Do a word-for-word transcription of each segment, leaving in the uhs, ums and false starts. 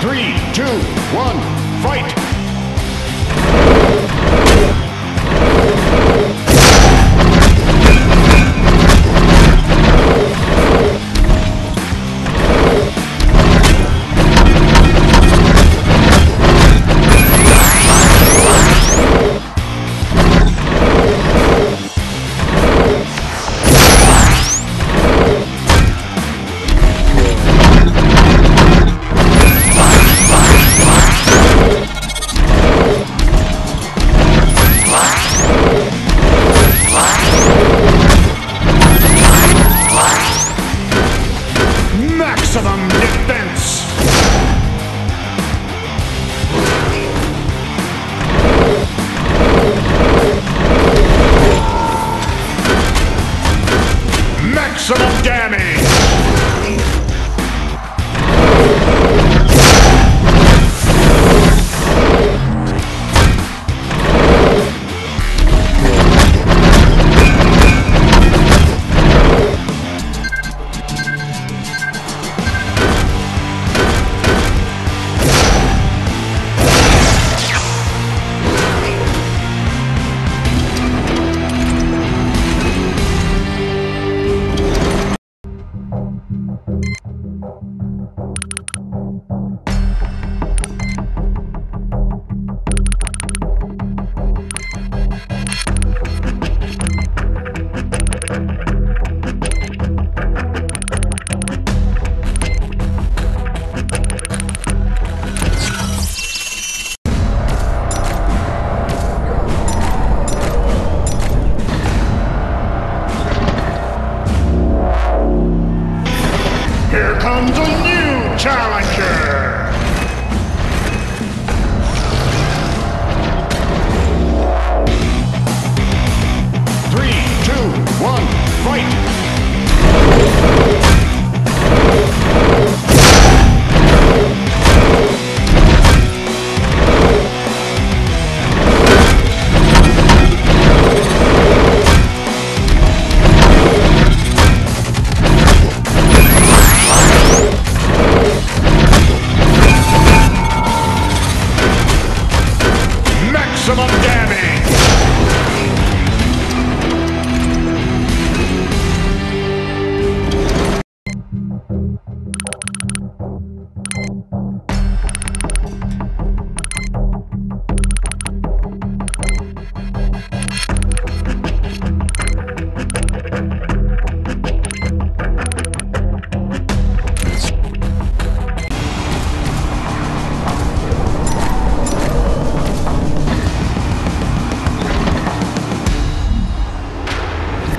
Three, two, one, fight!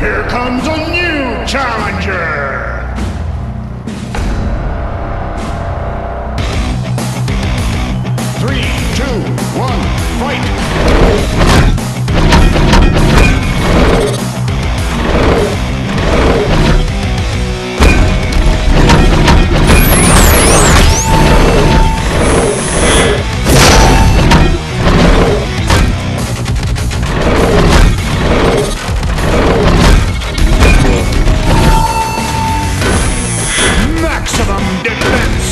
Here comes a new challenger! Three, two, one, fight! Maximum defense! Maximum damage! Maximum defense!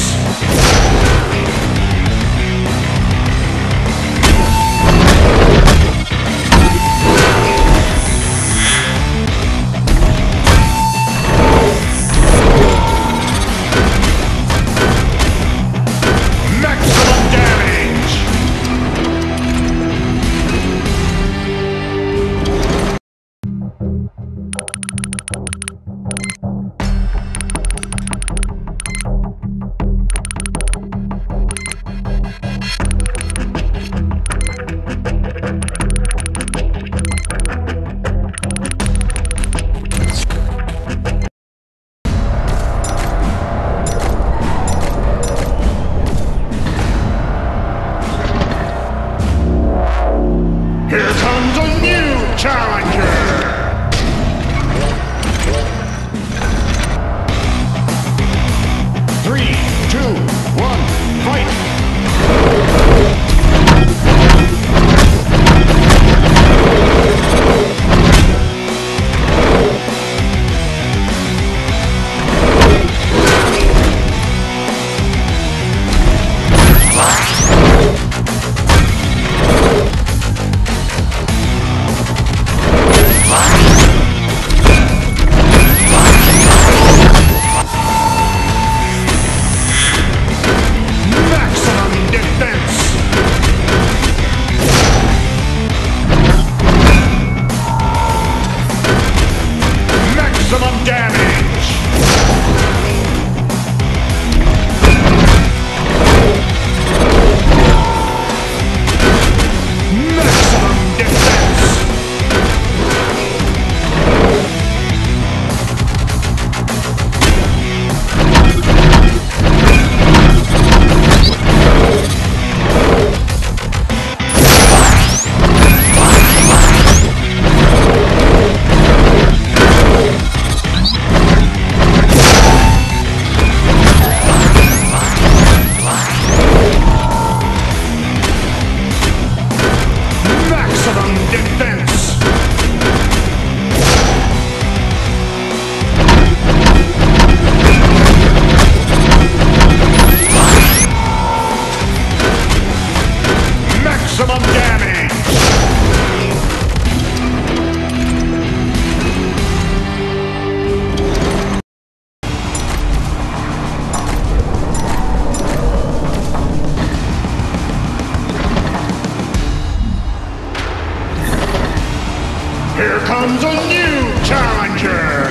Here comes a new challenger!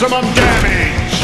Maximum damage!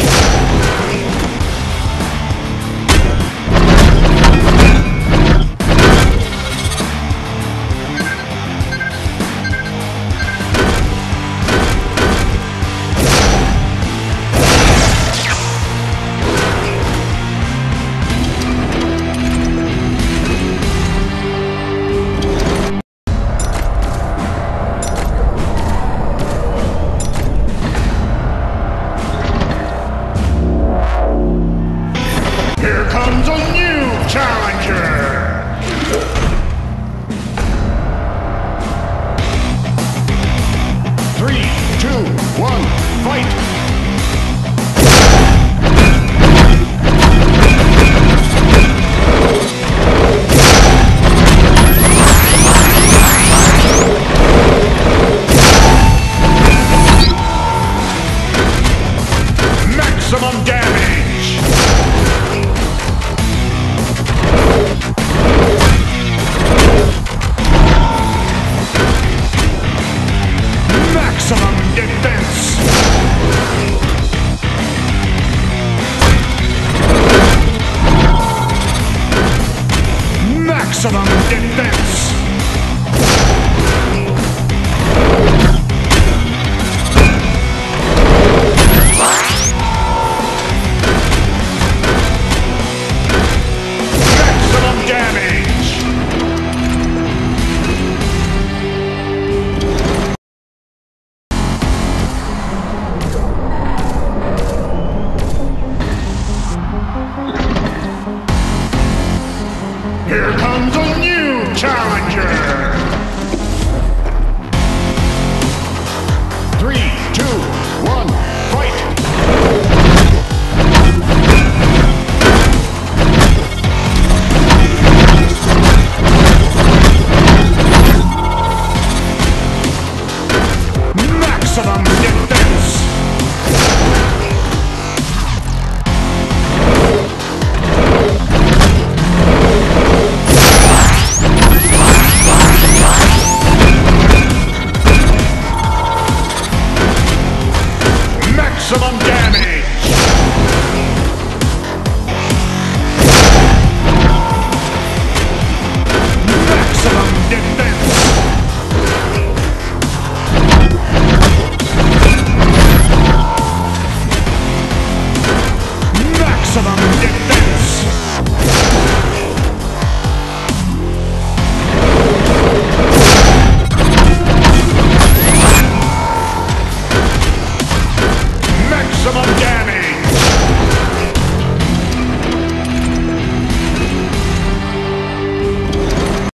Maximum damage! Maximum defense! Maximum defense! Here comes a new challenger! Three, two, one, fight! Maximum defense! Maximum damage!